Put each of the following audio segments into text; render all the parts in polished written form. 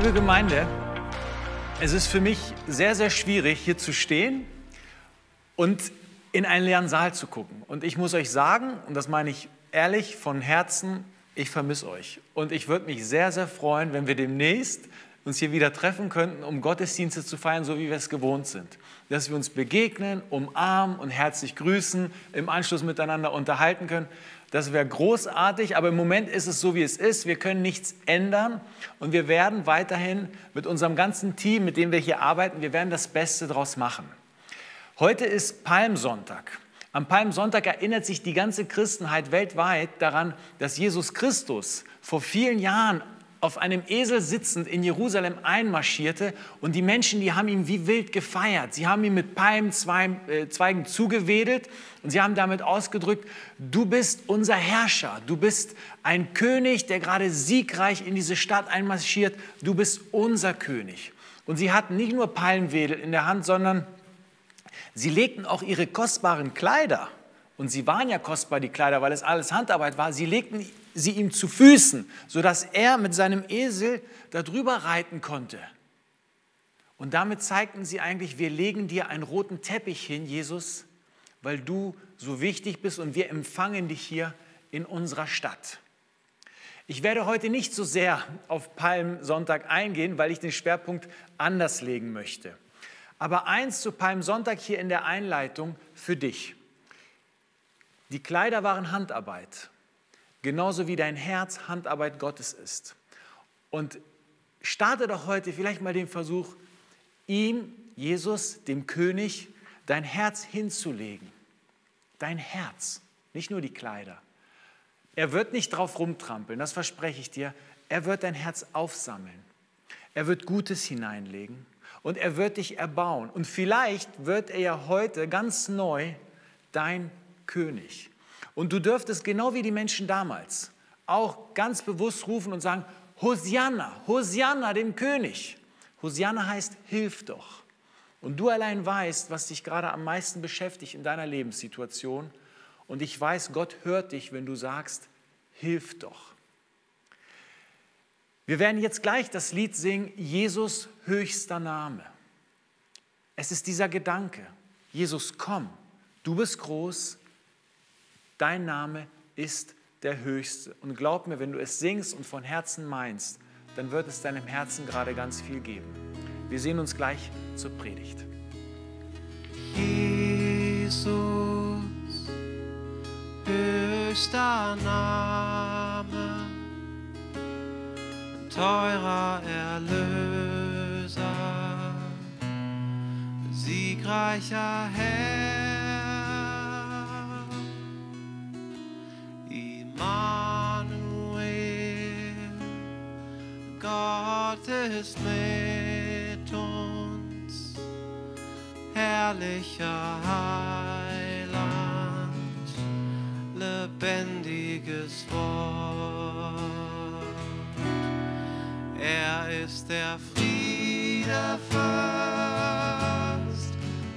Liebe Gemeinde, es ist für mich sehr, sehr schwierig, hier zu stehen und in einen leeren Saal zu gucken. Und ich muss euch sagen, und das meine ich ehrlich von Herzen, ich vermisse euch. Und ich würde mich sehr, sehr freuen, wenn wir demnächst uns hier wieder treffen könnten, um Gottesdienste zu feiern, so wie wir es gewohnt sind. Dass wir uns begegnen, umarmen und herzlich grüßen, im Anschluss miteinander unterhalten können. Das wäre großartig, aber im Moment ist es so, wie es ist. Wir können nichts ändern und wir werden weiterhin mit unserem ganzen Team, mit dem wir hier arbeiten, wir werden das Beste daraus machen. Heute ist Palmsonntag. Am Palmsonntag erinnert sich die ganze Christenheit weltweit daran, dass Jesus Christus vor vielen Jahren auf einem Esel sitzend in Jerusalem einmarschierte und die Menschen, die haben ihn wie wild gefeiert. Sie haben ihn mit Palmzweigen zugewedelt und sie haben damit ausgedrückt, du bist unser Herrscher, du bist ein König, der gerade siegreich in diese Stadt einmarschiert, du bist unser König. Und sie hatten nicht nur Palmwedel in der Hand, sondern sie legten auch ihre kostbaren Kleider, und sie waren ja kostbar, die Kleider, weil es alles Handarbeit war, sie legten sie ihm zu Füßen, sodass er mit seinem Esel darüber reiten konnte. Und damit zeigten sie eigentlich, wir legen dir einen roten Teppich hin, Jesus, weil du so wichtig bist und wir empfangen dich hier in unserer Stadt. Ich werde heute nicht so sehr auf Palmsonntag eingehen, weil ich den Schwerpunkt anders legen möchte. Aber eins zu Palmsonntag hier in der Einleitung für dich. Die Kleider waren Handarbeit. Genauso wie dein Herz Handarbeit Gottes ist. Und starte doch heute vielleicht mal den Versuch, ihm, Jesus, dem König, dein Herz hinzulegen. Dein Herz, nicht nur die Kleider. Er wird nicht drauf rumtrampeln, das verspreche ich dir. Er wird dein Herz aufsammeln. Er wird Gutes hineinlegen und er wird dich erbauen. Und vielleicht wird er ja heute ganz neu dein König. Und du dürftest, genau wie die Menschen damals, auch ganz bewusst rufen und sagen, Hosianna, Hosianna, dem König. Hosianna heißt, hilf doch. Und du allein weißt, was dich gerade am meisten beschäftigt in deiner Lebenssituation. Und ich weiß, Gott hört dich, wenn du sagst, hilf doch. Wir werden jetzt gleich das Lied singen, Jesus, höchster Name. Es ist dieser Gedanke, Jesus, komm, du bist groß, dein Name ist der Höchste. Und glaub mir, wenn du es singst und von Herzen meinst, dann wird es deinem Herzen gerade ganz viel geben. Wir sehen uns gleich zur Predigt. Jesus, höchster Name, teurer Erlöser, siegreicher Herr, Gott ist mit uns, herrlicher Heiland, lebendiges Wort. Er ist der Friede Fürst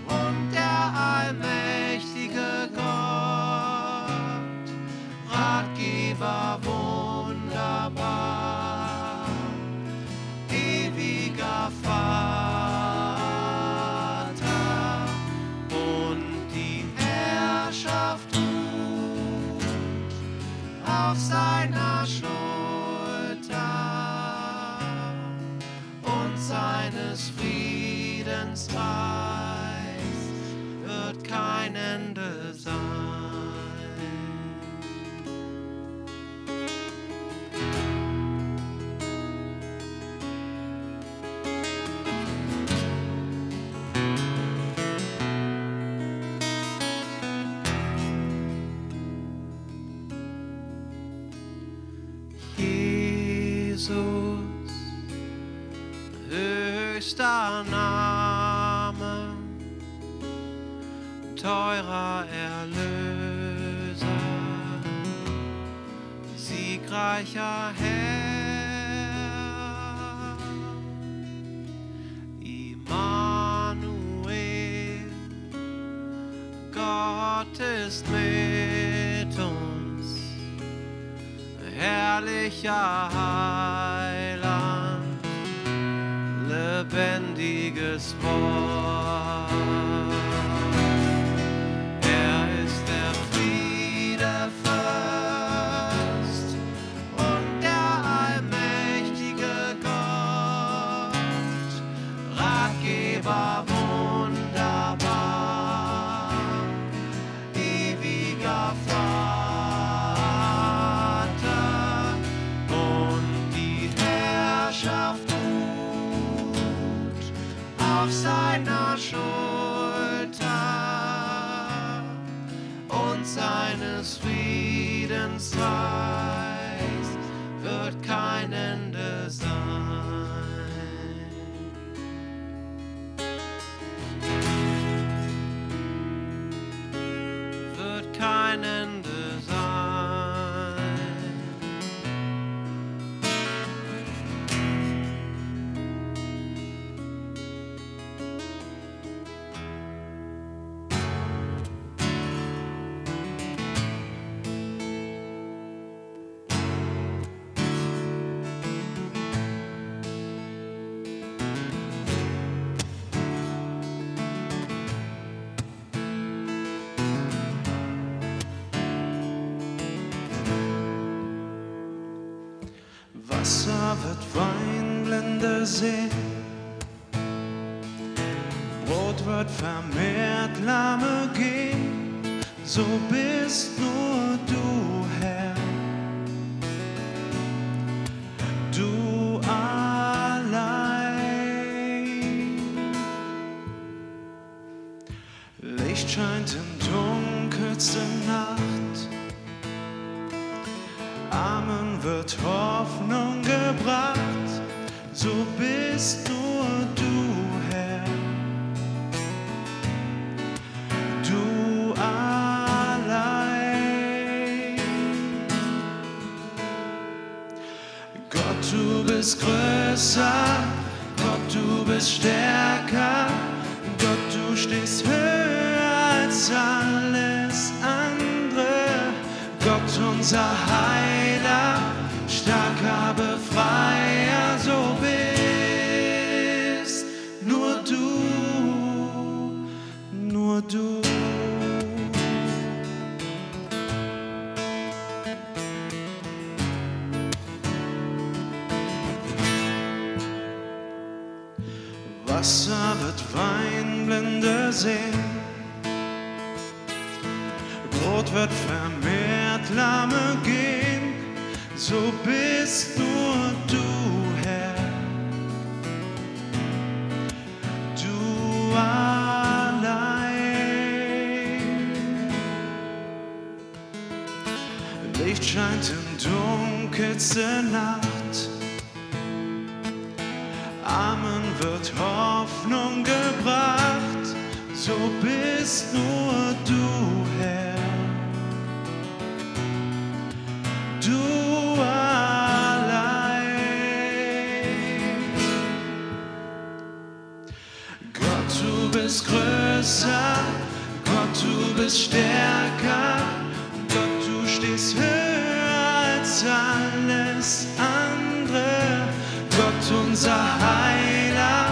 und der allmächtige Gott, Ratgeber wunderbar. Auf seiner Schulter und seines Friedens Reich wird kein Ende sein. Jesus, höchster Name, teurer Erlöser, siegreicher Herr, Immanuel, Gott ist mit uns, herrlicher Heiland, Wasser wird Wein, blender See, Brot wird vermehrt, Lahme gehen, so bist nur du, Herr. Du allein. Licht scheint im dunkelsten Nacht, Armen wird Hoffnung, so bist nur du, Herr, du allein. Gott, du bist größer, Gott, du bist stärker, Gott, du stehst höher als alles andere. Gott, unser Heiler, starker Befreier, so bist nur du, Wasser wird Wein, blinde See, Brot wird vermehrt, Lahme gehen, so bist nur du, Herr, du allein. Licht scheint im dunkelsten Nacht, Armen wird Hoffnung gebracht, so bist nur du, Herr, du. Größer, Gott, du bist stärker, Gott, du stehst höher als alles andere. Gott, unser Heiler,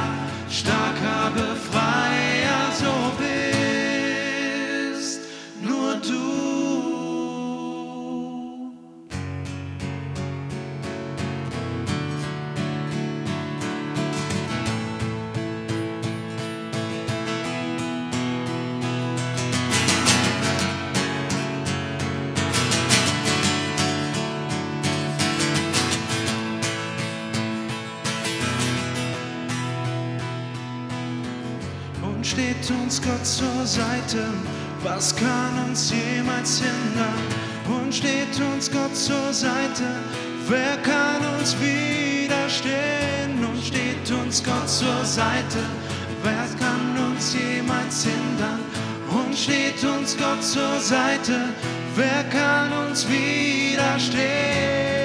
starker Befreier, so bist nur du. Steht uns Gott zur Seite, was kann uns jemals hindern? Und steht uns Gott zur Seite, wer kann uns widerstehen? Und steht uns Gott zur Seite, wer kann uns jemals hindern? Und steht uns Gott zur Seite, wer kann uns widerstehen?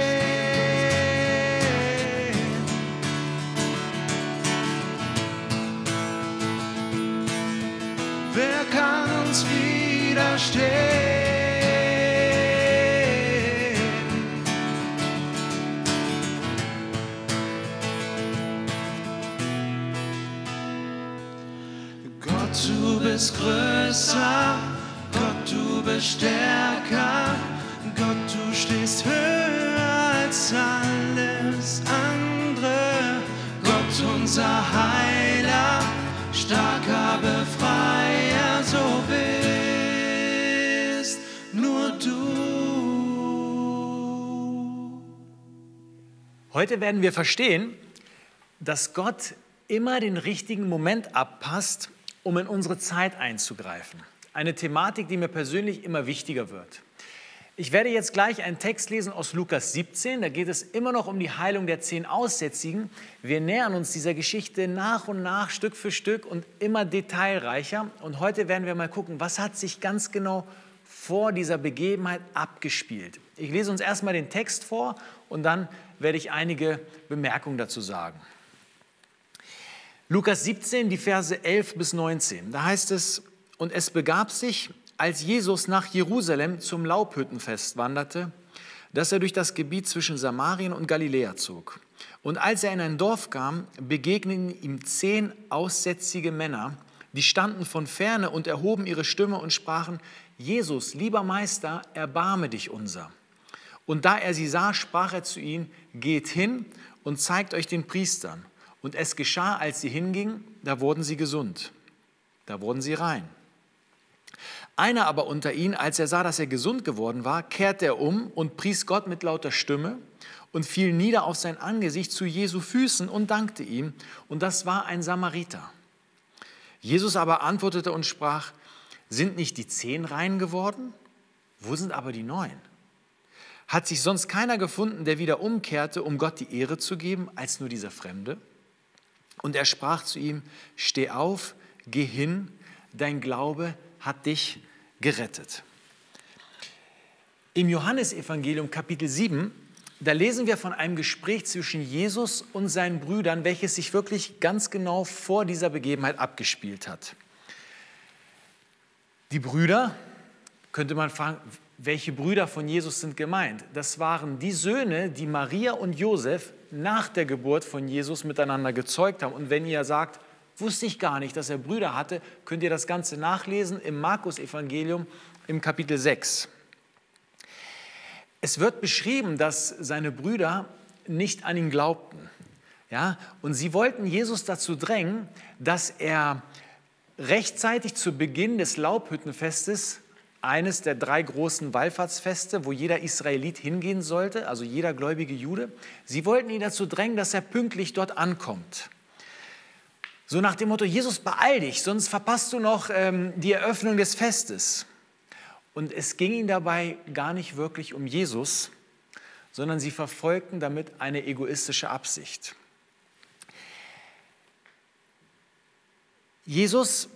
Gott, du bist größer, Gott, du bist stärker, Gott, du stehst höher als alles andere. Gott, unser Heiler, starker Befreier, so bist nur du. Heute werden wir verstehen, dass Gott immer den richtigen Moment abpasst, um in unsere Zeit einzugreifen. Eine Thematik, die mir persönlich immer wichtiger wird. Ich werde jetzt gleich einen Text lesen aus Lukas 17. Da geht es immer noch um die Heilung der 10 Aussätzigen. Wir nähern uns dieser Geschichte nach und nach, Stück für Stück und immer detailreicher. Und heute werden wir mal gucken, was hat sich ganz genau vor dieser Begebenheit abgespielt. Ich lese uns erstmal den Text vor und dann werde ich einige Bemerkungen dazu sagen. Lukas 17, die Verse 11 bis 19, da heißt es: Und es begab sich, als Jesus nach Jerusalem zum Laubhüttenfest wanderte, dass er durch das Gebiet zwischen Samarien und Galiläa zog. Und als er in ein Dorf kam, begegneten ihm 10 aussätzige Männer, die standen von ferne und erhoben ihre Stimme und sprachen: Jesus, lieber Meister, erbarme dich unser. Und da er sie sah, sprach er zu ihnen: Geht hin und zeigt euch den Priestern. Und es geschah, als sie hingingen, da wurden sie gesund, da wurden sie rein. Einer aber unter ihnen, als er sah, dass er gesund geworden war, kehrte er um und pries Gott mit lauter Stimme und fiel nieder auf sein Angesicht zu Jesu Füßen und dankte ihm. Und das war ein Samariter. Jesus aber antwortete und sprach: Sind nicht die 10 rein geworden? Wo sind aber die 9? Hat sich sonst keiner gefunden, der wieder umkehrte, um Gott die Ehre zu geben, als nur dieser Fremde? Und er sprach zu ihm: Steh auf, geh hin, dein Glaube hat dich gerettet. Im Johannesevangelium Kapitel 7, da lesen wir von einem Gespräch zwischen Jesus und seinen Brüdern, welches sich wirklich ganz genau vor dieser Begebenheit abgespielt hat. Die Brüder, könnte man fragen, welche Brüder von Jesus sind gemeint? Das waren die Söhne, die Maria und Josef nach der Geburt von Jesus miteinander gezeugt haben. Und wenn ihr sagt, wusste ich gar nicht, dass er Brüder hatte, könnt ihr das Ganze nachlesen im Markus-Evangelium im Kapitel 6. Es wird beschrieben, dass seine Brüder nicht an ihn glaubten. Ja? Und sie wollten Jesus dazu drängen, dass er rechtzeitig zu Beginn des Laubhüttenfestes, eines der 3 großen Wallfahrtsfeste, wo jeder Israelit hingehen sollte, also jeder gläubige Jude. Sie wollten ihn dazu drängen, dass er pünktlich dort ankommt. So nach dem Motto: Jesus, beeil dich, sonst verpasst du noch die Eröffnung des Festes. Und es ging ihnen dabei gar nicht wirklich um Jesus, sondern sie verfolgten damit eine egoistische Absicht. Jesus,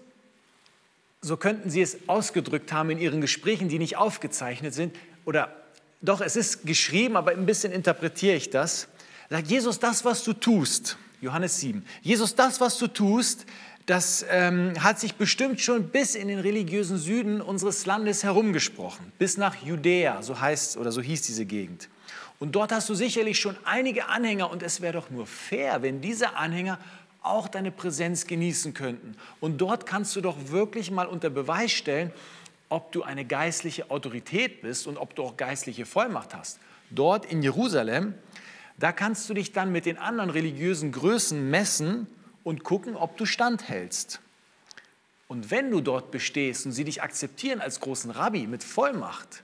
so könnten sie es ausgedrückt haben in ihren Gesprächen, die nicht aufgezeichnet sind. Oder doch, es ist geschrieben, aber ein bisschen interpretiere ich das. Sagt Jesus: Das, was du tust, Johannes 7, Jesus, das, was du tust, das hat sich bestimmt schon bis in den religiösen Süden unseres Landes herumgesprochen. Bis nach Judäa, so heißt oder so hieß diese Gegend. Und dort hast du sicherlich schon einige Anhänger. Und es wäre doch nur fair, wenn diese Anhänger auch deine Präsenz genießen könnten. Und dort kannst du doch wirklich mal unter Beweis stellen, ob du eine geistliche Autorität bist und ob du auch geistliche Vollmacht hast. Dort in Jerusalem, da kannst du dich dann mit den anderen religiösen Größen messen und gucken, ob du standhältst. Und wenn du dort bestehst und sie dich akzeptieren als großen Rabbi mit Vollmacht,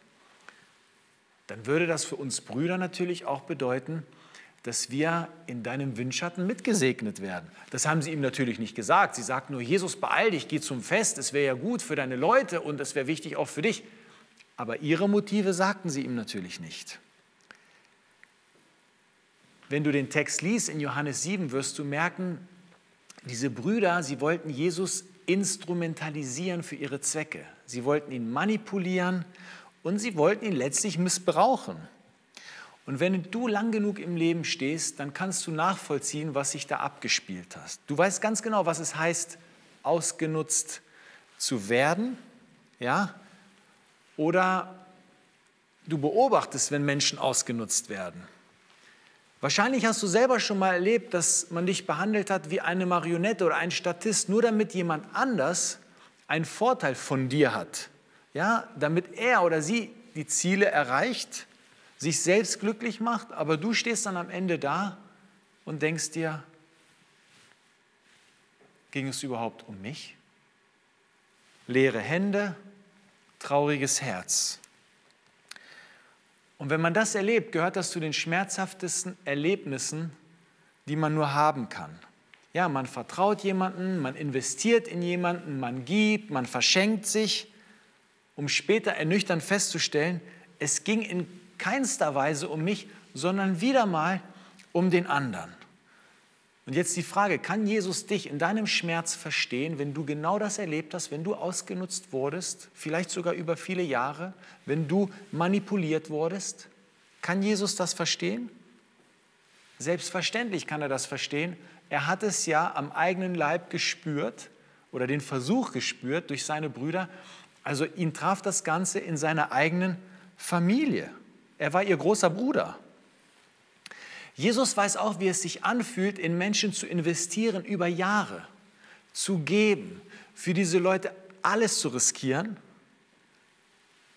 dann würde das für uns Brüder natürlich auch bedeuten, dass wir in deinem Windschatten mitgesegnet werden. Das haben sie ihm natürlich nicht gesagt. Sie sagten nur: Jesus, beeil dich, geh zum Fest, es wäre ja gut für deine Leute und es wäre wichtig auch für dich. Aber ihre Motive sagten sie ihm natürlich nicht. Wenn du den Text liest in Johannes 7, wirst du merken, diese Brüder, sie wollten Jesus instrumentalisieren für ihre Zwecke. Sie wollten ihn manipulieren und sie wollten ihn letztlich missbrauchen. Und wenn du lang genug im Leben stehst, dann kannst du nachvollziehen, was sich da abgespielt hat. Du weißt ganz genau, was es heißt, ausgenutzt zu werden. Ja? Oder du beobachtest, wenn Menschen ausgenutzt werden. Wahrscheinlich hast du selber schon mal erlebt, dass man dich behandelt hat wie eine Marionette oder ein Statist, nur damit jemand anders einen Vorteil von dir hat. Ja, damit er oder sie die Ziele erreicht, sich selbst glücklich macht, aber du stehst dann am Ende da und denkst dir, ging es überhaupt um mich? Leere Hände, trauriges Herz. Und wenn man das erlebt, gehört das zu den schmerzhaftesten Erlebnissen, die man nur haben kann. Ja, man vertraut jemanden, man investiert in jemanden, man gibt, man verschenkt sich, um später ernüchternd festzustellen, es ging in keinster Weise um mich, sondern wieder mal um den anderen. Und jetzt die Frage, kann Jesus dich in deinem Schmerz verstehen, wenn du genau das erlebt hast, wenn du ausgenutzt wurdest, vielleicht sogar über viele Jahre, wenn du manipuliert wurdest? Kann Jesus das verstehen? Selbstverständlich kann er das verstehen. Er hat es ja am eigenen Leib gespürt oder den Versuch gespürt durch seine Brüder. Also ihn traf das Ganze in seiner eigenen Familie. Er war ihr großer Bruder. Jesus weiß auch, wie es sich anfühlt, in Menschen zu investieren über Jahre, zu geben, für diese Leute alles zu riskieren,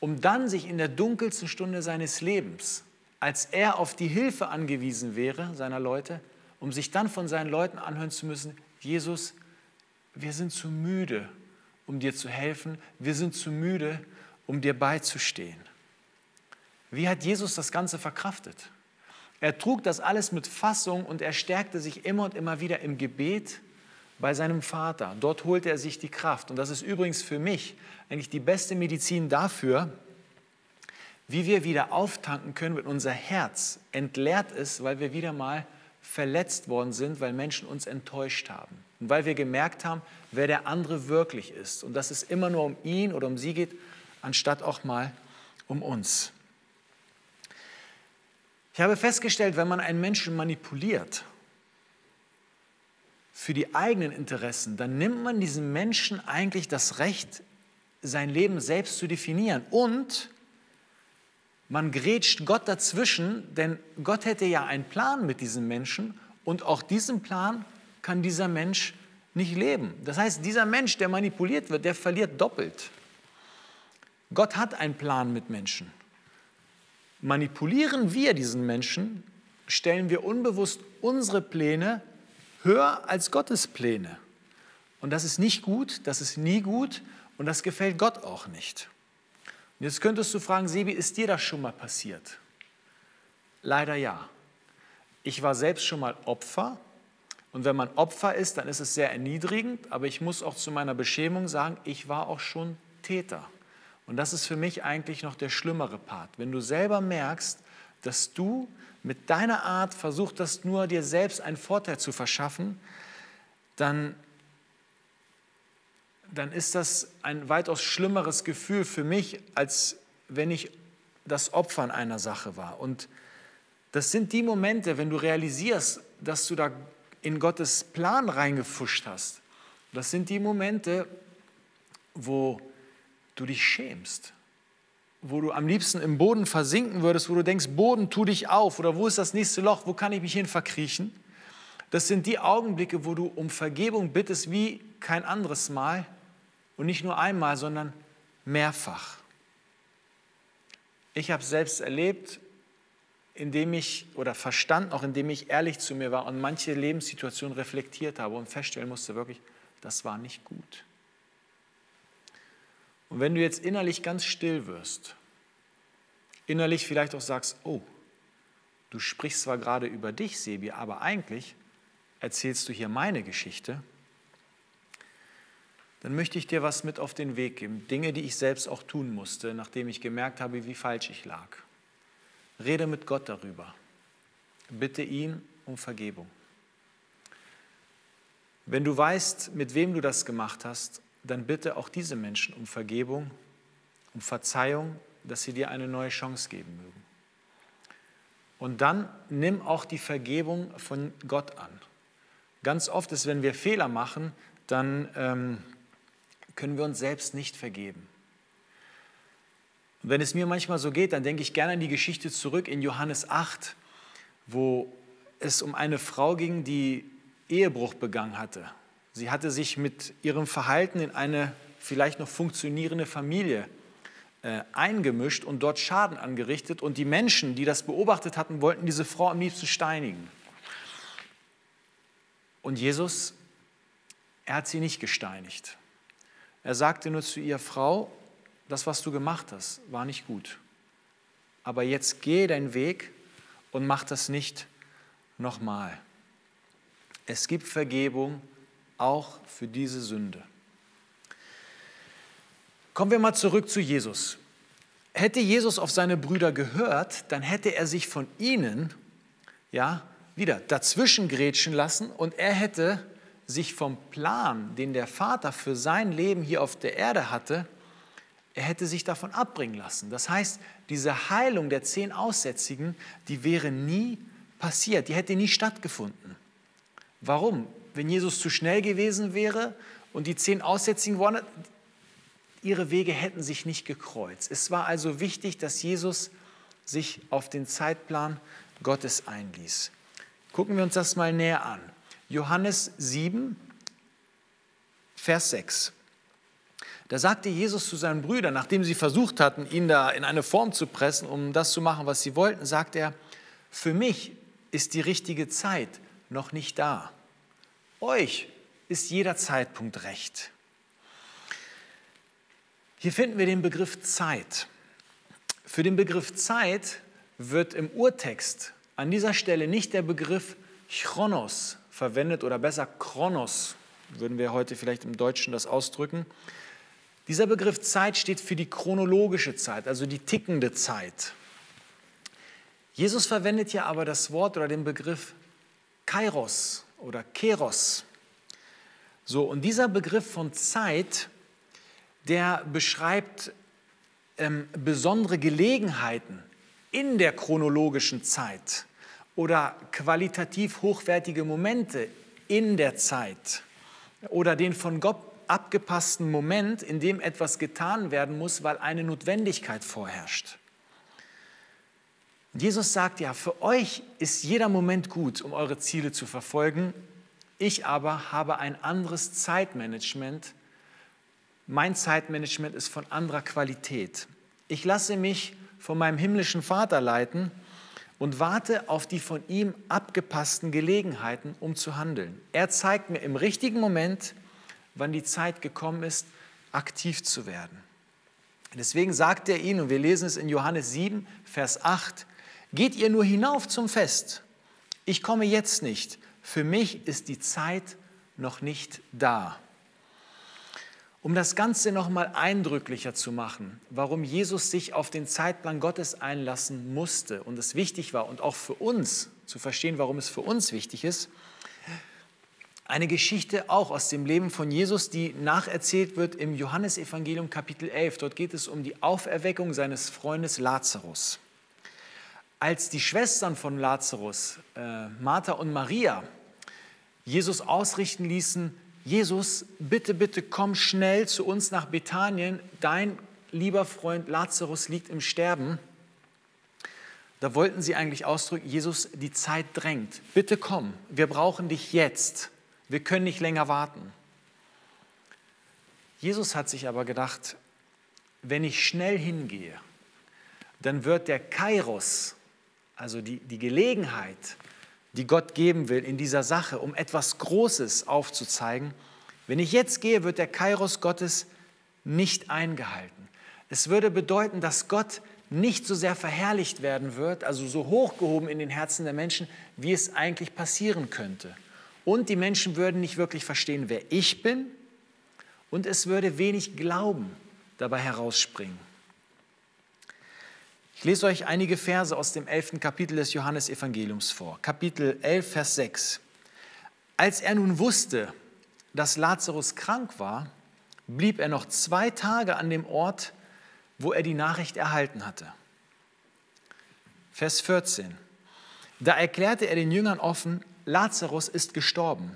um dann sich in der dunkelsten Stunde seines Lebens, als er auf die Hilfe angewiesen wäre, seiner Leute, um sich dann von seinen Leuten anhören zu müssen, Jesus, wir sind zu müde, um dir zu helfen, wir sind zu müde, um dir beizustehen. Wie hat Jesus das Ganze verkraftet? Er trug das alles mit Fassung und er stärkte sich immer und immer wieder im Gebet bei seinem Vater. Dort holte er sich die Kraft. Und das ist übrigens für mich eigentlich die beste Medizin dafür, wie wir wieder auftanken können, wenn unser Herz entleert ist, weil wir wieder mal verletzt worden sind, weil Menschen uns enttäuscht haben. Und weil wir gemerkt haben, wer der andere wirklich ist. Und dass es immer nur um ihn oder um sie geht, anstatt auch mal um uns. Ich habe festgestellt, wenn man einen Menschen manipuliert für die eigenen Interessen, dann nimmt man diesem Menschen eigentlich das Recht, sein Leben selbst zu definieren. Und man grätscht Gott dazwischen, denn Gott hätte ja einen Plan mit diesem Menschen und auch diesen Plan kann dieser Mensch nicht leben. Das heißt, dieser Mensch, der manipuliert wird, der verliert doppelt. Gott hat einen Plan mit Menschen. Manipulieren wir diesen Menschen, stellen wir unbewusst unsere Pläne höher als Gottes Pläne. Und das ist nicht gut, das ist nie gut und das gefällt Gott auch nicht. Und jetzt könntest du fragen, Sebi, ist dir das schon mal passiert? Leider ja. Ich war selbst schon mal Opfer und wenn man Opfer ist, dann ist es sehr erniedrigend, aber ich muss auch zu meiner Beschämung sagen, ich war auch schon Täter. Und das ist für mich eigentlich noch der schlimmere Part. Wenn du selber merkst, dass du mit deiner Art versucht hast, nur dir selbst einen Vorteil zu verschaffen, dann ist das ein weitaus schlimmeres Gefühl für mich, als wenn ich das Opfer in einer Sache war. Und das sind die Momente, wenn du realisierst, dass du da in Gottes Plan reingefuscht hast. Das sind die Momente, wo du dich schämst, wo du am liebsten im Boden versinken würdest, wo du denkst, Boden, tu dich auf oder wo ist das nächste Loch, wo kann ich mich hin verkriechen? Das sind die Augenblicke, wo du um Vergebung bittest wie kein anderes Mal und nicht nur einmal, sondern mehrfach. Ich habe es selbst erlebt, indem ich ehrlich zu mir war und manche Lebenssituationen reflektiert habe und feststellen musste, wirklich, das war nicht gut. Und wenn du jetzt innerlich ganz still wirst, innerlich vielleicht auch sagst, oh, du sprichst zwar gerade über dich, Sebi, aber eigentlich erzählst du hier meine Geschichte, dann möchte ich dir was mit auf den Weg geben. Dinge, die ich selbst auch tun musste, nachdem ich gemerkt habe, wie falsch ich lag. Rede mit Gott darüber. Bitte ihn um Vergebung. Wenn du weißt, mit wem du das gemacht hast, dann bitte auch diese Menschen um Vergebung, um Verzeihung, dass sie dir eine neue Chance geben mögen. Und dann nimm auch die Vergebung von Gott an. Ganz oft ist, wenn wir Fehler machen, dann können wir uns selbst nicht vergeben. Und wenn es mir manchmal so geht, dann denke ich gerne an die Geschichte zurück in Johannes 8, wo es um eine Frau ging, die Ehebruch begangen hatte. Sie hatte sich mit ihrem Verhalten in eine vielleicht noch funktionierende Familie eingemischt und dort Schaden angerichtet. Und die Menschen, die das beobachtet hatten, wollten diese Frau am liebsten steinigen. Und Jesus, er hat sie nicht gesteinigt. Er sagte nur zu ihr: Frau, das, was du gemacht hast, war nicht gut. Aber jetzt geh deinen Weg und mach das nicht nochmal. Es gibt Vergebung auch für diese Sünde. Kommen wir mal zurück zu Jesus. Hätte Jesus auf seine Brüder gehört, dann hätte er sich von ihnen wieder dazwischen grätschen lassen und er hätte sich vom Plan, den der Vater für sein Leben hier auf der Erde hatte, er hätte sich davon abbringen lassen. Das heißt, diese Heilung der 10 Aussätzigen, die wäre nie passiert, die hätte nie stattgefunden. Warum? Wenn Jesus zu schnell gewesen wäre und die 10 Aussätzigen waren, ihre Wege hätten sich nicht gekreuzt. Es war also wichtig, dass Jesus sich auf den Zeitplan Gottes einließ. Gucken wir uns das mal näher an. Johannes 7, Vers 6. Da sagte Jesus zu seinen Brüdern, nachdem sie versucht hatten, ihn da in eine Form zu pressen, um das zu machen, was sie wollten, sagt er: Für mich ist die richtige Zeit noch nicht da. Euch ist jeder Zeitpunkt recht. Hier finden wir den Begriff Zeit. Für den Begriff Zeit wird im Urtext an dieser Stelle nicht der Begriff Chronos verwendet, oder besser Chronos, würden wir heute vielleicht im Deutschen das ausdrücken. Dieser Begriff Zeit steht für die chronologische Zeit, also die tickende Zeit. Jesus verwendet hier aber das Wort oder den Begriff Kairos oder Keros. So, und dieser Begriff von Zeit, der beschreibt besondere Gelegenheiten in der chronologischen Zeit oder qualitativ hochwertige Momente in der Zeit oder den von Gott abgepassten Moment, in dem etwas getan werden muss, weil eine Notwendigkeit vorherrscht. Jesus sagt ja, für euch ist jeder Moment gut, um eure Ziele zu verfolgen. Ich aber habe ein anderes Zeitmanagement. Mein Zeitmanagement ist von anderer Qualität. Ich lasse mich von meinem himmlischen Vater leiten und warte auf die von ihm abgepassten Gelegenheiten, um zu handeln. Er zeigt mir im richtigen Moment, wann die Zeit gekommen ist, aktiv zu werden. Deswegen sagt er ihnen, und wir lesen es in Johannes 7, Vers 8, geht ihr nur hinauf zum Fest, ich komme jetzt nicht, für mich ist die Zeit noch nicht da. Um das Ganze nochmal eindrücklicher zu machen, warum Jesus sich auf den Zeitplan Gottes einlassen musste und es wichtig war und auch für uns zu verstehen, warum es für uns wichtig ist, eine Geschichte auch aus dem Leben von Jesus, die nacherzählt wird im Johannesevangelium Kapitel 11. Dort geht es um die Auferweckung seines Freundes Lazarus. Als die Schwestern von Lazarus, Martha und Maria, Jesus ausrichten ließen: Jesus, bitte, bitte komm schnell zu uns nach Bethanien, dein lieber Freund Lazarus liegt im Sterben. Da wollten sie eigentlich ausdrücken: Jesus, die Zeit drängt, bitte komm, wir brauchen dich jetzt. Wir können nicht länger warten. Jesus hat sich aber gedacht, wenn ich schnell hingehe, dann wird der Kairos, also die Gelegenheit, die Gott geben will in dieser Sache, um etwas Großes aufzuzeigen, wenn ich jetzt gehe, wird der Kairos Gottes nicht eingehalten. Es würde bedeuten, dass Gott nicht so sehr verherrlicht werden wird, also so hochgehoben in den Herzen der Menschen, wie es eigentlich passieren könnte. Und die Menschen würden nicht wirklich verstehen, wer ich bin, und es würde wenig Glauben dabei herausspringen. Ich lese euch einige Verse aus dem 11. Kapitel des Johannesevangeliums vor. Kapitel 11, Vers 6. Als er nun wusste, dass Lazarus krank war, blieb er noch 2 Tage an dem Ort, wo er die Nachricht erhalten hatte. Vers 14. Da erklärte er den Jüngern offen: Lazarus ist gestorben,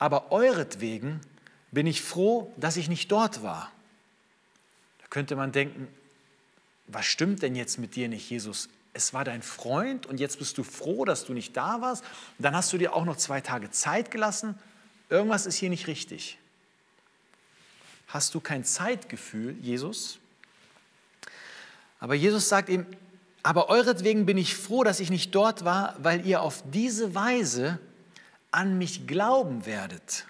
aber euretwegen bin ich froh, dass ich nicht dort war. Da könnte man denken, was stimmt denn jetzt mit dir nicht, Jesus? Es war dein Freund und jetzt bist du froh, dass du nicht da warst. Und dann hast du dir auch noch 2 Tage Zeit gelassen. Irgendwas ist hier nicht richtig. Hast du kein Zeitgefühl, Jesus? Aber Jesus sagt ihm, aber euretwegen bin ich froh, dass ich nicht dort war, weil ihr auf diese Weise an mich glauben werdet.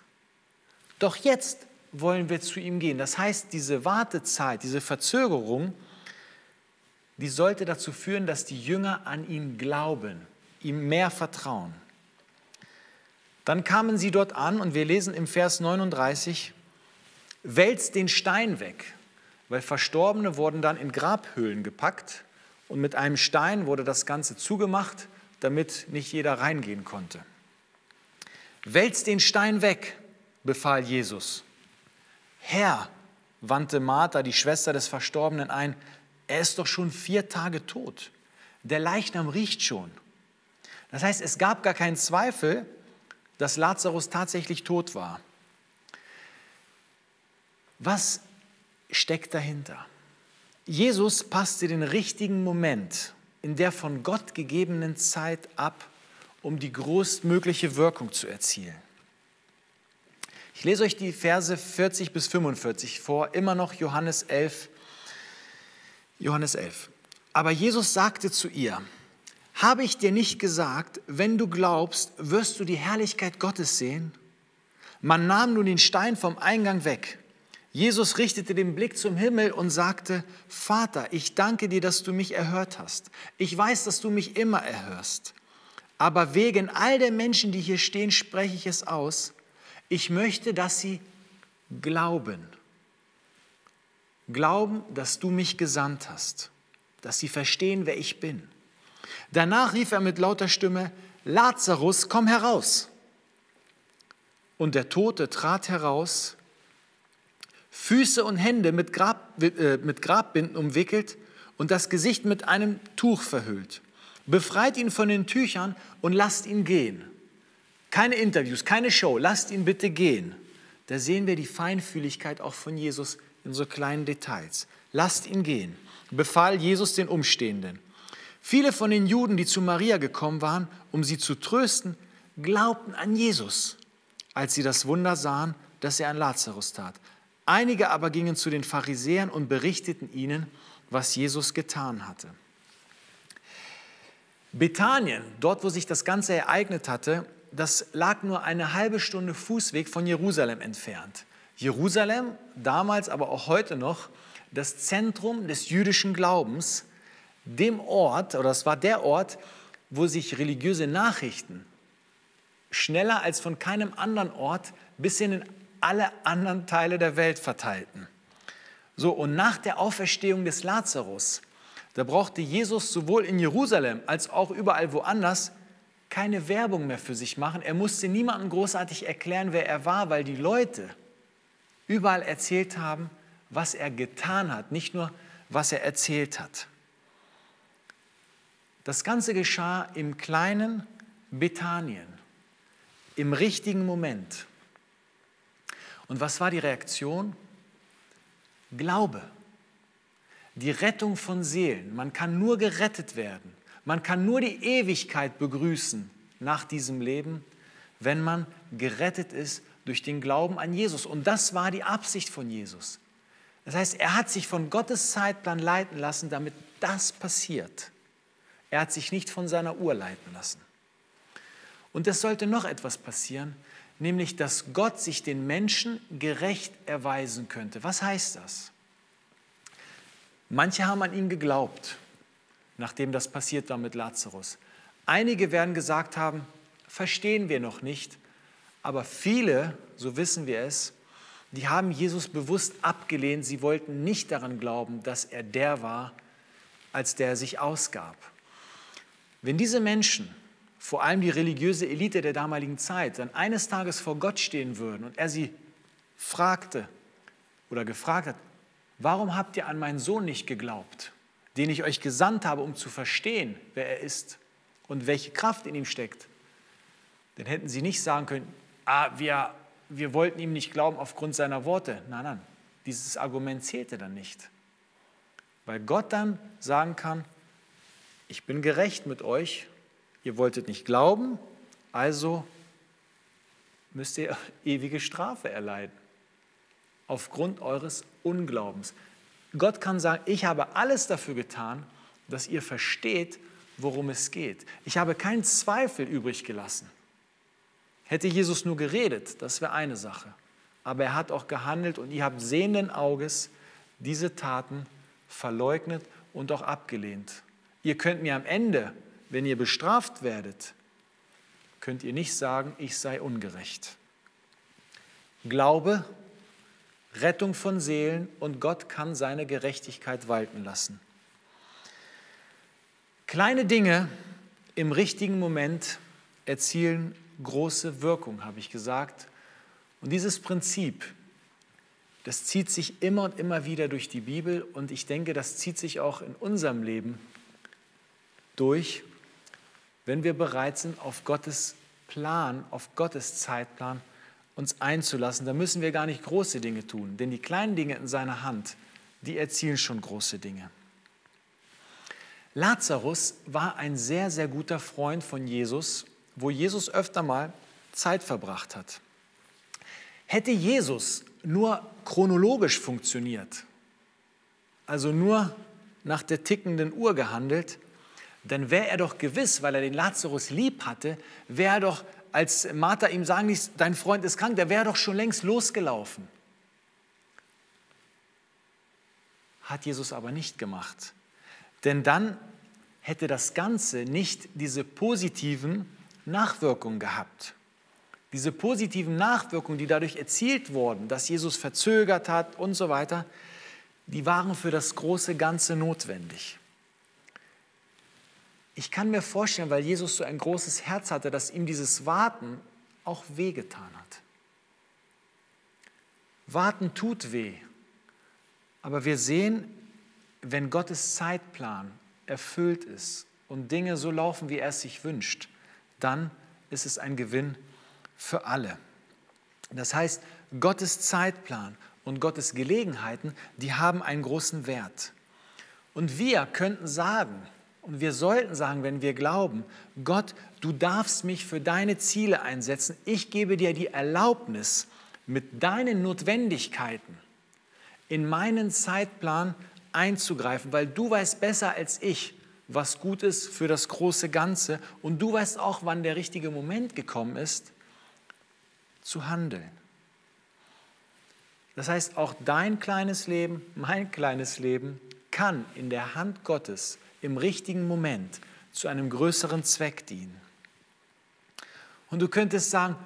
Doch jetzt wollen wir zu ihm gehen. Das heißt, diese Wartezeit, diese Verzögerung, die sollte dazu führen, dass die Jünger an ihn glauben, ihm mehr vertrauen. Dann kamen sie dort an und wir lesen im Vers 39, wälzt den Stein weg, weil Verstorbene wurden dann in Grabhöhlen gepackt und mit einem Stein wurde das Ganze zugemacht, damit nicht jeder reingehen konnte. Wälzt den Stein weg, befahl Jesus. Herr, wandte Martha, die Schwester des Verstorbenen, ein, er ist doch schon 4 Tage tot. Der Leichnam riecht schon. Das heißt, es gab gar keinen Zweifel, dass Lazarus tatsächlich tot war. Was steckt dahinter? Jesus passte den richtigen Moment in der von Gott gegebenen Zeit ab, um die größtmögliche Wirkung zu erzielen. Ich lese euch die Verse 40 bis 45 vor, immer noch Johannes 11. Aber Jesus sagte zu ihr, habe ich dir nicht gesagt, wenn du glaubst, wirst du die Herrlichkeit Gottes sehen? Man nahm nun den Stein vom Eingang weg. Jesus richtete den Blick zum Himmel und sagte, Vater, ich danke dir, dass du mich erhört hast. Ich weiß, dass du mich immer erhörst. Aber wegen all der Menschen, die hier stehen, spreche ich es aus. Ich möchte, dass sie glauben. Glauben, dass du mich gesandt hast, dass sie verstehen, wer ich bin. Danach rief er mit lauter Stimme, Lazarus, komm heraus. Und der Tote trat heraus, Füße und Hände mit Grabbinden umwickelt und das Gesicht mit einem Tuch verhüllt. Befreit ihn von den Tüchern und lasst ihn gehen. Keine Interviews, keine Show, lasst ihn bitte gehen. Da sehen wir die Feinfühligkeit auch von Jesus in so kleinen Details. Lasst ihn gehen, befahl Jesus den Umstehenden. Viele von den Juden, die zu Maria gekommen waren, um sie zu trösten, glaubten an Jesus, als sie das Wunder sahen, das er an Lazarus tat. Einige aber gingen zu den Pharisäern und berichteten ihnen, was Jesus getan hatte. Bethanien, dort wo sich das Ganze ereignet hatte, das lag nur eine halbe Stunde Fußweg von Jerusalem entfernt. Jerusalem, damals aber auch heute noch, das Zentrum des jüdischen Glaubens, dem Ort, oder es war der Ort, wo sich religiöse Nachrichten schneller als von keinem anderen Ort bis in alle anderen Teile der Welt verteilten. So, und nach der Auferstehung des Lazarus, da brauchte Jesus sowohl in Jerusalem als auch überall woanders keine Werbung mehr für sich machen. Er musste niemandem großartig erklären, wer er war, weil die Leute überall erzählt haben, was er getan hat, nicht nur, was er erzählt hat. Das Ganze geschah im kleinen Bethanien, im richtigen Moment. Und was war die Reaktion? Glaube, die Rettung von Seelen. Man kann nur gerettet werden, man kann nur die Ewigkeit begrüßen nach diesem Leben, wenn man gerettet ist durch den Glauben an Jesus. Und das war die Absicht von Jesus. Das heißt, er hat sich von Gottes Zeitplan leiten lassen, damit das passiert. Er hat sich nicht von seiner Uhr leiten lassen. Und es sollte noch etwas passieren, nämlich, dass Gott sich den Menschen gerecht erweisen könnte. Was heißt das? Manche haben an ihn geglaubt, nachdem das passiert war mit Lazarus. Einige werden gesagt haben, verstehen wir noch nicht. Aber viele, so wissen wir es, die haben Jesus bewusst abgelehnt. Sie wollten nicht daran glauben, dass er der war, als der er sich ausgab. Wenn diese Menschen, vor allem die religiöse Elite der damaligen Zeit, dann eines Tages vor Gott stehen würden und er sie gefragt hat, warum habt ihr an meinen Sohn nicht geglaubt, den ich euch gesandt habe, um zu verstehen, wer er ist und welche Kraft in ihm steckt, dann hätten sie nicht sagen können, wir wollten ihm nicht glauben aufgrund seiner Worte. Nein, dieses Argument zählte dann nicht. Weil Gott dann sagen kann, ich bin gerecht mit euch, ihr wolltet nicht glauben, also müsst ihr ewige Strafe erleiden, aufgrund eures Unglaubens. Gott kann sagen, ich habe alles dafür getan, dass ihr versteht, worum es geht. Ich habe keinen Zweifel übrig gelassen. Hätte Jesus nur geredet, das wäre eine Sache. Aber er hat auch gehandelt und ihr habt sehenden Auges diese Taten verleugnet und auch abgelehnt. Ihr könnt mir am Ende, wenn ihr bestraft werdet, könnt ihr nicht sagen, ich sei ungerecht. Glaube, Rettung von Seelen und Gott kann seine Gerechtigkeit walten lassen. Kleine Dinge im richtigen Moment erzielen große Wirkung, habe ich gesagt. Und dieses Prinzip, das zieht sich immer und immer wieder durch die Bibel und ich denke, das zieht sich auch in unserem Leben durch, wenn wir bereit sind, auf Gottes Plan, auf Gottes Zeitplan uns einzulassen. Da müssen wir gar nicht große Dinge tun, denn die kleinen Dinge in seiner Hand, die erzielen schon große Dinge. Lazarus war ein sehr, sehr guter Freund von Jesus, wo Jesus öfter mal Zeit verbracht hat. Hätte Jesus nur chronologisch funktioniert, also nur nach der tickenden Uhr gehandelt, dann wäre er doch gewiss, weil er den Lazarus lieb hatte, wäre er doch, als Martha ihm sagen ließ, dein Freund ist krank, der wäre doch schon längst losgelaufen. Hat Jesus aber nicht gemacht. Denn dann hätte das Ganze nicht diese positiven Nachwirkungen gehabt. Diese positiven Nachwirkungen, die dadurch erzielt wurden, dass Jesus verzögert hat und so weiter, die waren für das große Ganze notwendig. Ich kann mir vorstellen, weil Jesus so ein großes Herz hatte, dass ihm dieses Warten auch wehgetan hat. Warten tut weh, aber wir sehen, wenn Gottes Zeitplan erfüllt ist und Dinge so laufen, wie er es sich wünscht, dann ist es ein Gewinn für alle. Das heißt, Gottes Zeitplan und Gottes Gelegenheiten, die haben einen großen Wert. Und wir könnten sagen, und wir sollten sagen, wenn wir glauben, Gott, du darfst mich für deine Ziele einsetzen, ich gebe dir die Erlaubnis, mit deinen Notwendigkeiten in meinen Zeitplan einzugreifen, weil du weißt besser als ich, was gut ist für das große Ganze und du weißt auch, wann der richtige Moment gekommen ist, zu handeln. Das heißt, auch dein kleines Leben, mein kleines Leben kann in der Hand Gottes im richtigen Moment zu einem größeren Zweck dienen. Und du könntest sagen,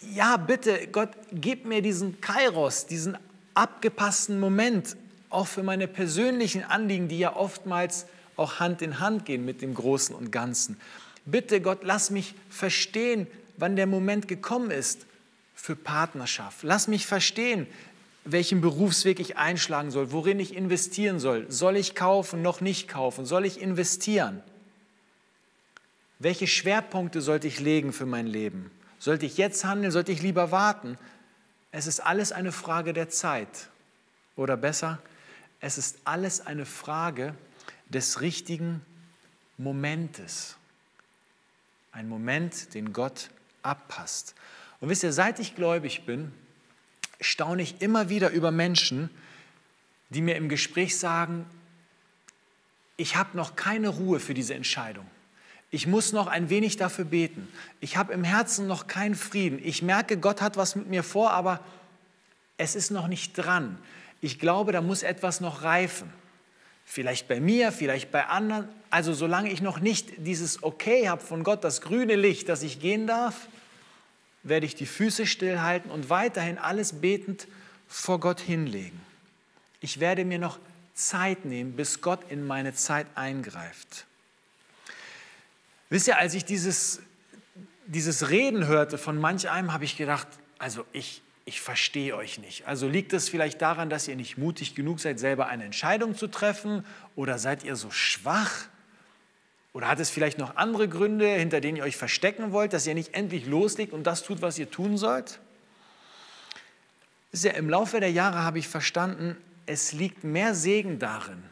ja bitte Gott, gib mir diesen Kairos, diesen abgepassten Moment, auch für meine persönlichen Anliegen, die ja oftmals auch Hand in Hand gehen mit dem Großen und Ganzen. Bitte Gott, lass mich verstehen, wann der Moment gekommen ist für Partnerschaft. Lass mich verstehen, welchen Berufsweg ich einschlagen soll, worin ich investieren soll. Soll ich kaufen, noch nicht kaufen? Soll ich investieren? Welche Schwerpunkte sollte ich legen für mein Leben? Sollte ich jetzt handeln, sollte ich lieber warten? Es ist alles eine Frage der Zeit. Oder besser, es ist alles eine Frage des richtigen Momentes. Ein Moment, den Gott abpasst. Und wisst ihr, seit ich gläubig bin, staune ich immer wieder über Menschen, die mir im Gespräch sagen, ich habe noch keine Ruhe für diese Entscheidung. Ich muss noch ein wenig dafür beten. Ich habe im Herzen noch keinen Frieden. Ich merke, Gott hat was mit mir vor, aber es ist noch nicht dran. Ich glaube, da muss etwas noch reifen. Vielleicht bei mir, vielleicht bei anderen. Also solange ich noch nicht dieses Okay habe von Gott, das grüne Licht, dass ich gehen darf, werde ich die Füße stillhalten und weiterhin alles betend vor Gott hinlegen. Ich werde mir noch Zeit nehmen, bis Gott in meine Zeit eingreift. Wisst ihr, als ich dieses Reden hörte von manch einem, habe ich gedacht, also ich verstehe euch nicht. Also liegt es vielleicht daran, dass ihr nicht mutig genug seid, selber eine Entscheidung zu treffen? Oder seid ihr so schwach? Oder hat es vielleicht noch andere Gründe, hinter denen ihr euch verstecken wollt, dass ihr nicht endlich loslegt und das tut, was ihr tun sollt? Ja, im Laufe der Jahre habe ich verstanden, es liegt mehr Segen darin,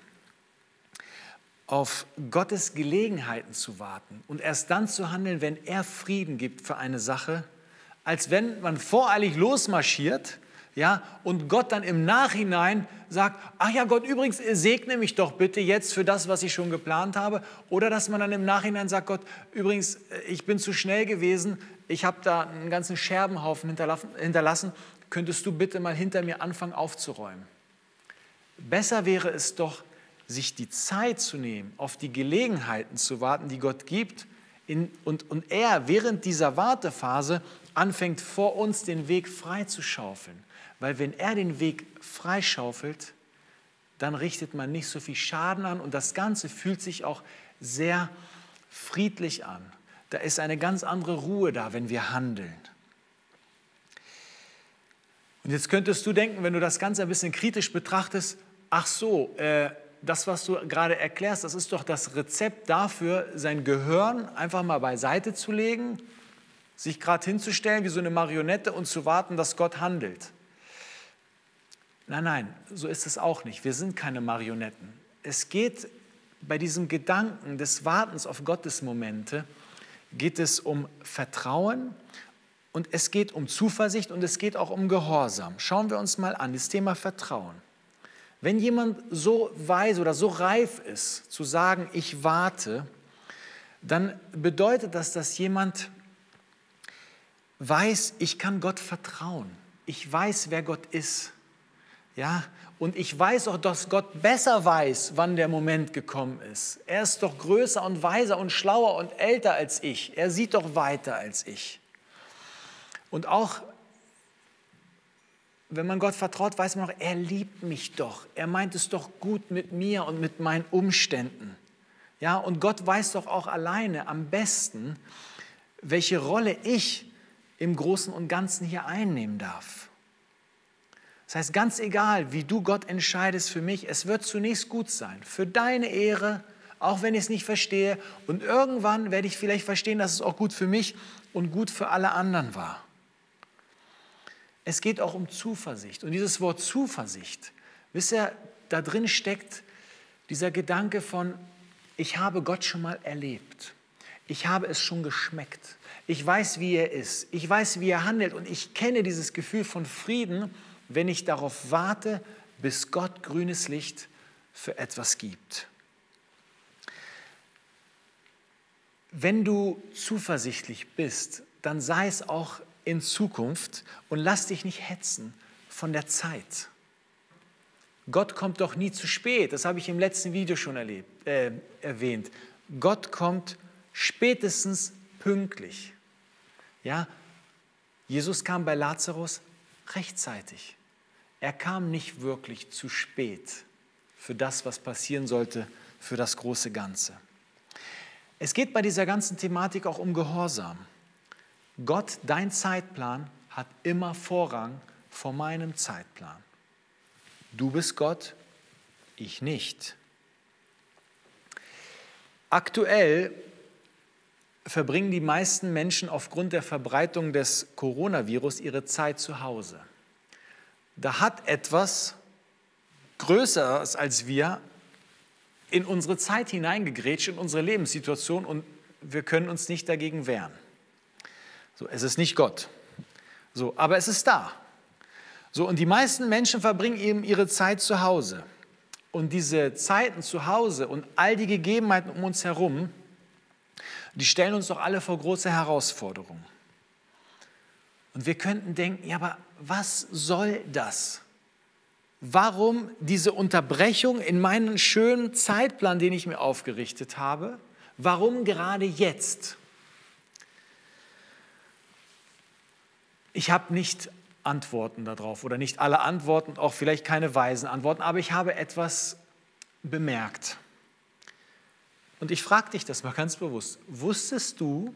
auf Gottes Gelegenheiten zu warten und erst dann zu handeln, wenn er Frieden gibt für eine Sache, als wenn man voreilig losmarschiert, ja, und Gott dann im Nachhinein sagt, ach ja Gott, übrigens segne mich doch bitte jetzt für das, was ich schon geplant habe. Oder dass man dann im Nachhinein sagt, Gott, übrigens, ich bin zu schnell gewesen, ich habe da einen ganzen Scherbenhaufen hinterlassen, könntest du bitte mal hinter mir anfangen aufzuräumen. Besser wäre es doch, sich die Zeit zu nehmen, auf die Gelegenheiten zu warten, die Gott gibt, und er während dieser Wartephase anfängt, vor uns den Weg freizuschaufeln. Weil wenn er den Weg freischaufelt, dann richtet man nicht so viel Schaden an und das Ganze fühlt sich auch sehr friedlich an. Da ist eine ganz andere Ruhe da, wenn wir handeln. Und jetzt könntest du denken, wenn du das Ganze ein bisschen kritisch betrachtest, ach so, das, was du gerade erklärst, das ist doch das Rezept dafür, sein Gehirn einfach mal beiseite zu legen, sich gerade hinzustellen wie so eine Marionette und zu warten, dass Gott handelt. Nein, nein, so ist es auch nicht. Wir sind keine Marionetten. Es geht bei diesem Gedanken des Wartens auf Gottes Momente, geht es um Vertrauen und es geht um Zuversicht und es geht auch um Gehorsam. Schauen wir uns mal an, das Thema Vertrauen. Wenn jemand so weise oder so reif ist, zu sagen, ich warte, dann bedeutet das, dass jemand weiß, ich kann Gott vertrauen. Ich weiß, wer Gott ist. Ja? Und ich weiß auch, dass Gott besser weiß, wann der Moment gekommen ist. Er ist doch größer und weiser und schlauer und älter als ich. Er sieht doch weiter als ich. Und auch wenn man Gott vertraut, weiß man auch, er liebt mich doch. Er meint es doch gut mit mir und mit meinen Umständen. Ja? Und Gott weiß doch auch alleine am besten, welche Rolle ich im Großen und Ganzen hier einnehmen darf. Das heißt, ganz egal, wie du Gott entscheidest für mich, es wird zunächst gut sein, für deine Ehre, auch wenn ich es nicht verstehe. Und irgendwann werde ich vielleicht verstehen, dass es auch gut für mich und gut für alle anderen war. Es geht auch um Zuversicht. Und dieses Wort Zuversicht, wisst ihr, da drin steckt dieser Gedanke von, ich habe Gott schon mal erlebt. Ich habe es schon geschmeckt. Ich weiß, wie er ist. Ich weiß, wie er handelt. Und ich kenne dieses Gefühl von Frieden, wenn ich darauf warte, bis Gott grünes Licht für etwas gibt. Wenn du zuversichtlich bist, dann sei es auch in Zukunft und lass dich nicht hetzen von der Zeit. Gott kommt doch nie zu spät. Das habe ich im letzten Video schon erwähnt. Gott kommt spätestens pünktlich. Ja, Jesus kam bei Lazarus rechtzeitig. Er kam nicht wirklich zu spät für das, was passieren sollte, für das große Ganze. Es geht bei dieser ganzen Thematik auch um Gehorsam. Gott, dein Zeitplan hat immer Vorrang vor meinem Zeitplan. Du bist Gott, ich nicht. Aktuell verbringen die meisten Menschen aufgrund der Verbreitung des Coronavirus ihre Zeit zu Hause. Da hat etwas Größeres als wir in unsere Zeit hineingegrätscht, in unsere Lebenssituation, und wir können uns nicht dagegen wehren. So, es ist nicht Gott, so, aber es ist da. So, und die meisten Menschen verbringen eben ihre Zeit zu Hause. Und diese Zeiten zu Hause und all die Gegebenheiten um uns herum, die stellen uns doch alle vor große Herausforderungen. Und wir könnten denken, ja, aber was soll das? Warum diese Unterbrechung in meinen schönen Zeitplan, den ich mir aufgerichtet habe? Warum gerade jetzt? Ich habe nicht Antworten darauf oder nicht alle Antworten, auch vielleicht keine weisen Antworten, aber ich habe etwas bemerkt. Und ich frage dich das mal ganz bewusst. Wusstest du,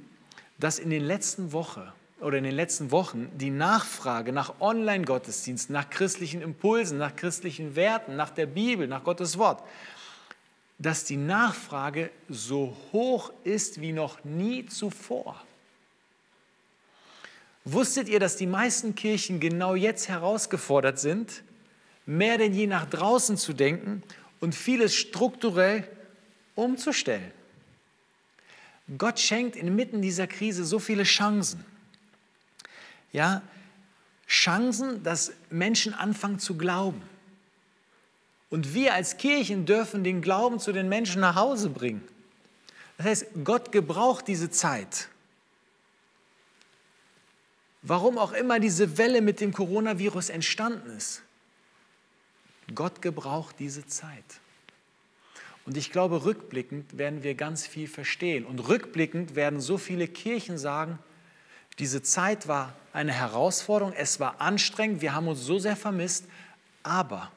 dass in den letzten Wochen die Nachfrage nach Online-Gottesdiensten, nach christlichen Impulsen, nach christlichen Werten, nach der Bibel, nach Gottes Wort, dass die Nachfrage so hoch ist wie noch nie zuvor? Wusstet ihr, dass die meisten Kirchen genau jetzt herausgefordert sind, mehr denn je nach draußen zu denken und vieles strukturell umzustellen. Gott schenkt inmitten dieser Krise so viele Chancen. Ja, Chancen, dass Menschen anfangen zu glauben. Und wir als Kirchen dürfen den Glauben zu den Menschen nach Hause bringen. Das heißt, Gott gebraucht diese Zeit. Warum auch immer diese Welle mit dem Coronavirus entstanden ist. Gott gebraucht diese Zeit. Und ich glaube, rückblickend werden wir ganz viel verstehen. Und rückblickend werden so viele Kirchen sagen, diese Zeit war eine Herausforderung, es war anstrengend, wir haben uns so sehr vermisst, aber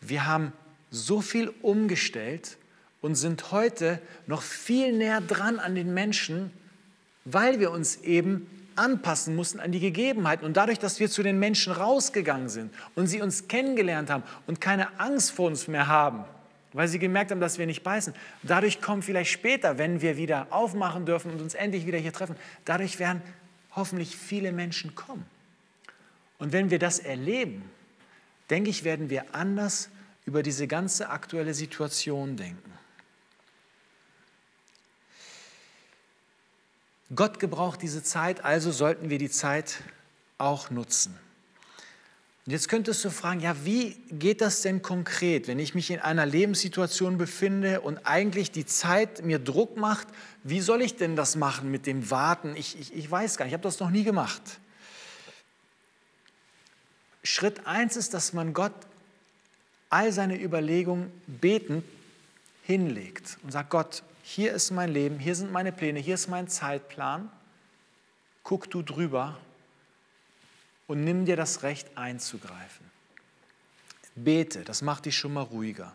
wir haben so viel umgestellt und sind heute noch viel näher dran an den Menschen, weil wir uns eben anpassen mussten an die Gegebenheiten. Und dadurch, dass wir zu den Menschen rausgegangen sind und sie uns kennengelernt haben und keine Angst vor uns mehr haben, weil sie gemerkt haben, dass wir nicht beißen, dadurch kommen vielleicht später, wenn wir wieder aufmachen dürfen und uns endlich wieder hier treffen, dadurch werden hoffentlich viele Menschen kommen. Und wenn wir das erleben, denke ich, werden wir anders über diese ganze aktuelle Situation denken. Gott gebraucht diese Zeit, also sollten wir die Zeit auch nutzen. Und jetzt könntest du fragen, ja, wie geht das denn konkret, wenn ich mich in einer Lebenssituation befinde und eigentlich die Zeit mir Druck macht, wie soll ich denn das machen mit dem Warten? Ich weiß gar nicht, ich habe das noch nie gemacht. Schritt 1 ist, dass man Gott all seine Überlegungen betend hinlegt und sagt, Gott, hier ist mein Leben, hier sind meine Pläne, hier ist mein Zeitplan, guck du drüber und nimm dir das Recht einzugreifen. Bete, das macht dich schon mal ruhiger.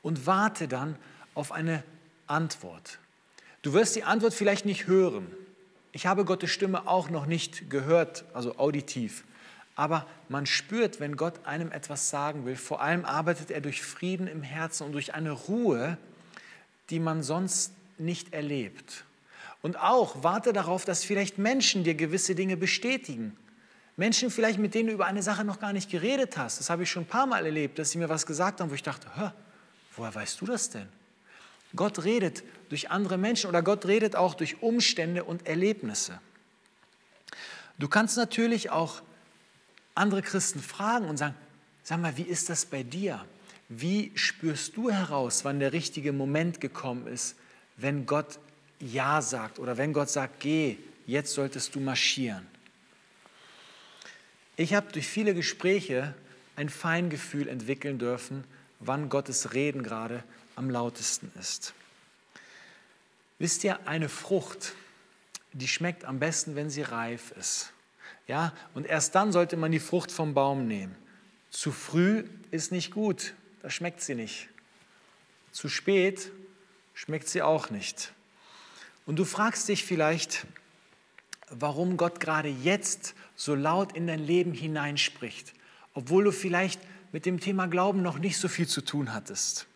Und warte dann auf eine Antwort. Du wirst die Antwort vielleicht nicht hören. Ich habe Gottes Stimme auch noch nicht gehört, also auditiv. Aber man spürt, wenn Gott einem etwas sagen will, vor allem arbeitet er durch Frieden im Herzen und durch eine Ruhe, die man sonst nicht erlebt. Und auch warte darauf, dass vielleicht Menschen dir gewisse Dinge bestätigen. Menschen vielleicht, mit denen du über eine Sache noch gar nicht geredet hast. Das habe ich schon ein paar Mal erlebt, dass sie mir was gesagt haben, wo ich dachte, woher weißt du das denn? Gott redet durch andere Menschen oder Gott redet auch durch Umstände und Erlebnisse. Du kannst natürlich auch andere Christen fragen und sagen, sag mal, wie ist das bei dir? Wie spürst du heraus, wann der richtige Moment gekommen ist, wenn Gott Ja sagt oder wenn Gott sagt, geh, jetzt solltest du marschieren? Ich habe durch viele Gespräche ein Feingefühl entwickeln dürfen, wann Gottes Reden gerade am lautesten ist. Wisst ihr, eine Frucht, die schmeckt am besten, wenn sie reif ist. Ja? Und erst dann sollte man die Frucht vom Baum nehmen. Zu früh ist nicht gut. Da schmeckt sie nicht. Zu spät schmeckt sie auch nicht. Und du fragst dich vielleicht, warum Gott gerade jetzt so laut in dein Leben hineinspricht, obwohl du vielleicht mit dem Thema Glauben noch nicht so viel zu tun hattest.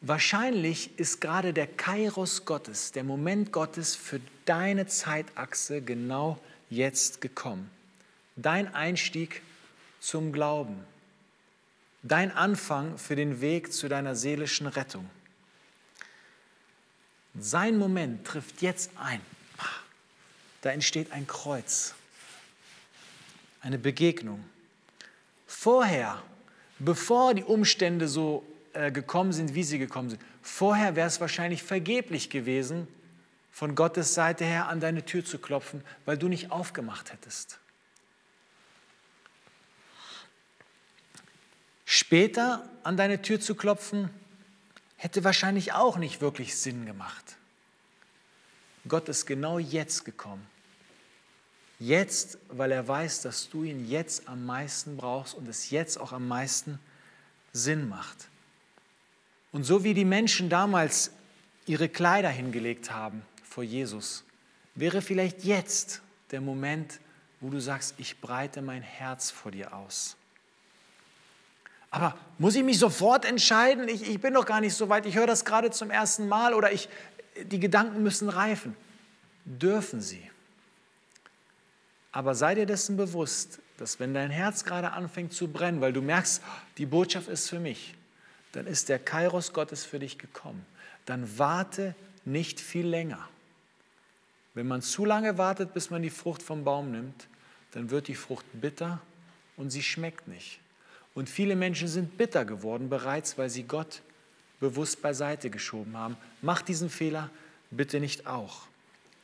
Wahrscheinlich ist gerade der Kairos Gottes, der Moment Gottes für deine Zeitachse genau jetzt gekommen. Dein Einstieg zum Glauben. Dein Anfang für den Weg zu deiner seelischen Rettung. Sein Moment trifft jetzt ein. Da entsteht ein Kreuz, eine Begegnung. Vorher, bevor die Umstände so gekommen sind, wie sie gekommen sind, vorher wäre es wahrscheinlich vergeblich gewesen, von Gottes Seite her an deine Tür zu klopfen, weil du nicht aufgemacht hättest. Später an deine Tür zu klopfen, hätte wahrscheinlich auch nicht wirklich Sinn gemacht. Gott ist genau jetzt gekommen. Jetzt, weil er weiß, dass du ihn jetzt am meisten brauchst und es jetzt auch am meisten Sinn macht. Und so wie die Menschen damals ihre Kleider hingelegt haben vor Jesus, wäre vielleicht jetzt der Moment, wo du sagst, ich breite mein Herz vor dir aus. Aber muss ich mich sofort entscheiden? Ich bin doch gar nicht so weit, ich höre das gerade zum ersten Mal oder die Gedanken müssen reifen. Dürfen sie. Aber sei dir dessen bewusst, dass wenn dein Herz gerade anfängt zu brennen, weil du merkst, die Botschaft ist für mich, dann ist der Kairos Gottes für dich gekommen. Dann warte nicht viel länger. Wenn man zu lange wartet, bis man die Frucht vom Baum nimmt, dann wird die Frucht bitter und sie schmeckt nicht. Und viele Menschen sind bitter geworden bereits, weil sie Gott bewusst beiseite geschoben haben. Mach diesen Fehler bitte nicht auch.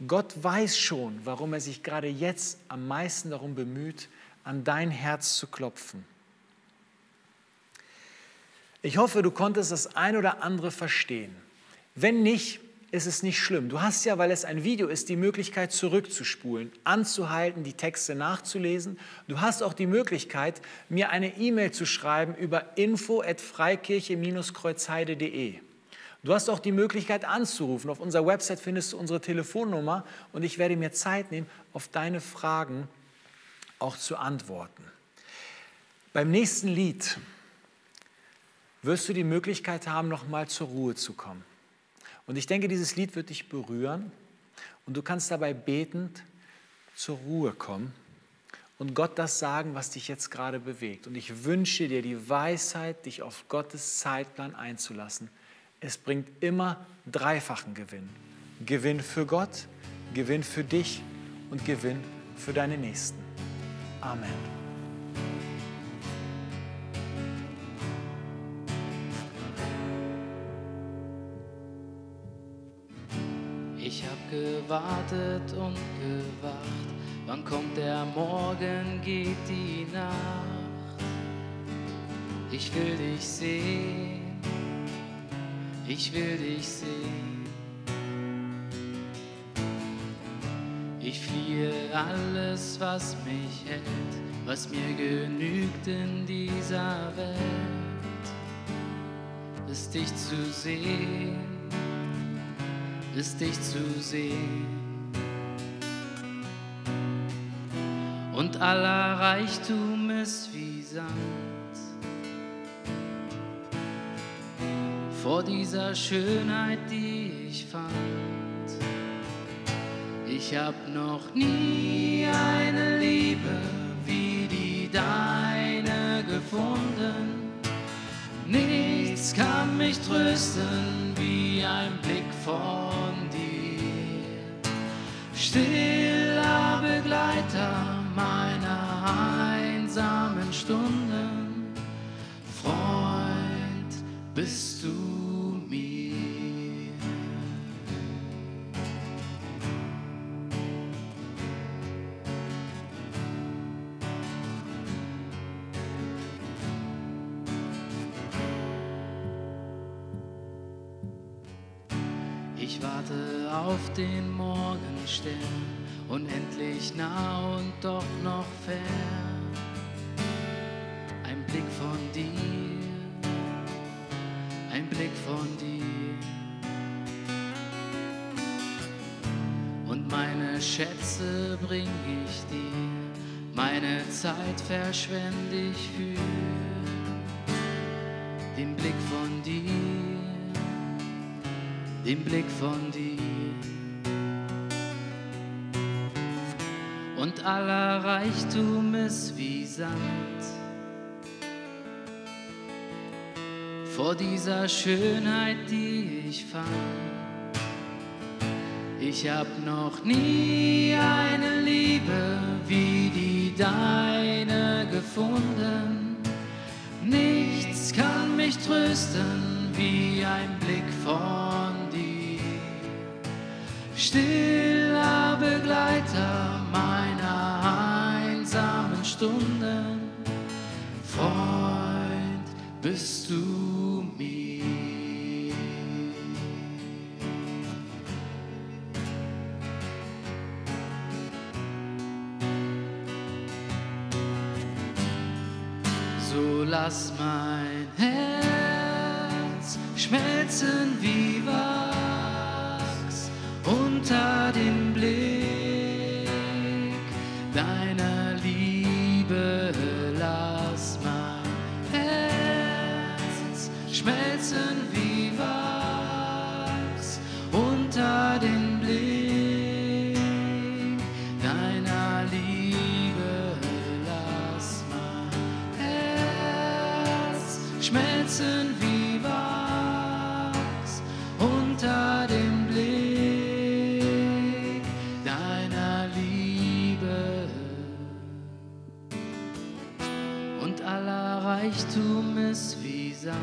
Gott weiß schon, warum er sich gerade jetzt am meisten darum bemüht, an dein Herz zu klopfen. Ich hoffe, du konntest das ein oder andere verstehen. Wenn nicht, ist es nicht schlimm. Du hast ja, weil es ein Video ist, die Möglichkeit zurückzuspulen, anzuhalten, die Texte nachzulesen. Du hast auch die Möglichkeit, mir eine E-Mail zu schreiben über info@freikirche-kreuzheide.de. Du hast auch die Möglichkeit anzurufen. Auf unserer Website findest du unsere Telefonnummer und ich werde mir Zeit nehmen, auf deine Fragen auch zu antworten. Beim nächsten Lied wirst du die Möglichkeit haben, nochmal zur Ruhe zu kommen. Und ich denke, dieses Lied wird dich berühren und du kannst dabei betend zur Ruhe kommen und Gott das sagen, was dich jetzt gerade bewegt. Und ich wünsche dir die Weisheit, dich auf Gottes Zeitplan einzulassen. Es bringt immer dreifachen Gewinn. Gewinn für Gott, Gewinn für dich und Gewinn für deine Nächsten. Amen. Ich hab gewartet und gewacht, wann kommt der Morgen, geht die Nacht. Ich will dich sehen, ich will dich sehen. Ich fliehe alles, was mich hält, was mir genügt in dieser Welt, ist dich zu sehen. Ist dich zu sehen und aller Reichtum ist wie Sand vor dieser Schönheit, die ich fand. Ich hab noch nie eine Liebe wie die deine gefunden. Nichts kann mich trösten wie ein Blick von dir. Stiller Begleiter meiner einsamen Stunden, Freund bist du mir. Ich warte auf den Morgenstern, unendlich nah und doch noch fern. Ein Blick von dir, ein Blick von dir. Und meine Schätze bring ich dir, meine Zeit verschwende ich für den Blick von dir. Den Blick von dir und aller Reichtum ist wie Sand vor dieser Schönheit, die ich fand. Ich hab noch nie eine Liebe wie die deine gefunden. Nichts kann mich trösten wie ein Blick von dir. Stiller Begleiter meiner einsamen Stunden, Freund bist du mir. So lass mein Herz schmelzen wie Wasser unter dem Blick deiner Liebe, lass mein Herz schmelzen wie Wachs unter dem Blick deiner Liebe, lass mein Herz schmelzen wie Wachs. Reichtum ist wie Sand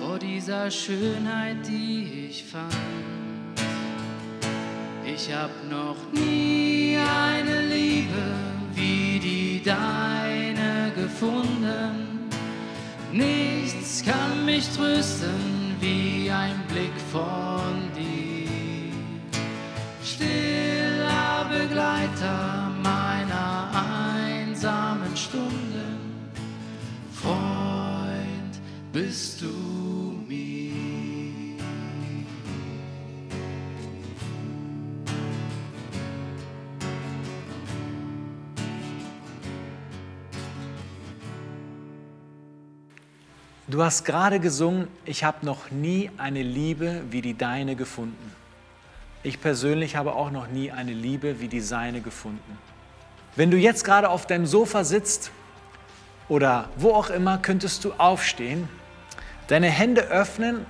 vor dieser Schönheit, die ich fand. Ich hab noch nie eine Liebe wie die deine gefunden. Nichts kann mich trösten wie ein Blick von dir. Stiller Begleiter meiner einsamen Stunden, Freund bist du mir. Du hast gerade gesungen, ich habe noch nie eine Liebe wie die deine gefunden. Ich persönlich habe auch noch nie eine Liebe wie die seine gefunden. Wenn du jetzt gerade auf deinem Sofa sitzt oder wo auch immer, könntest du aufstehen, deine Hände öffnen,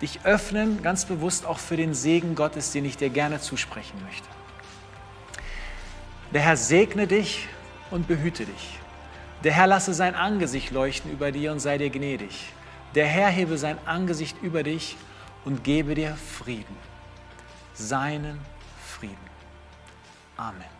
dich öffnen, ganz bewusst auch für den Segen Gottes, den ich dir gerne zusprechen möchte. Der Herr segne dich und behüte dich. Der Herr lasse sein Angesicht leuchten über dir und sei dir gnädig. Der Herr hebe sein Angesicht über dich und gebe dir Frieden. Seinen Frieden. Amen.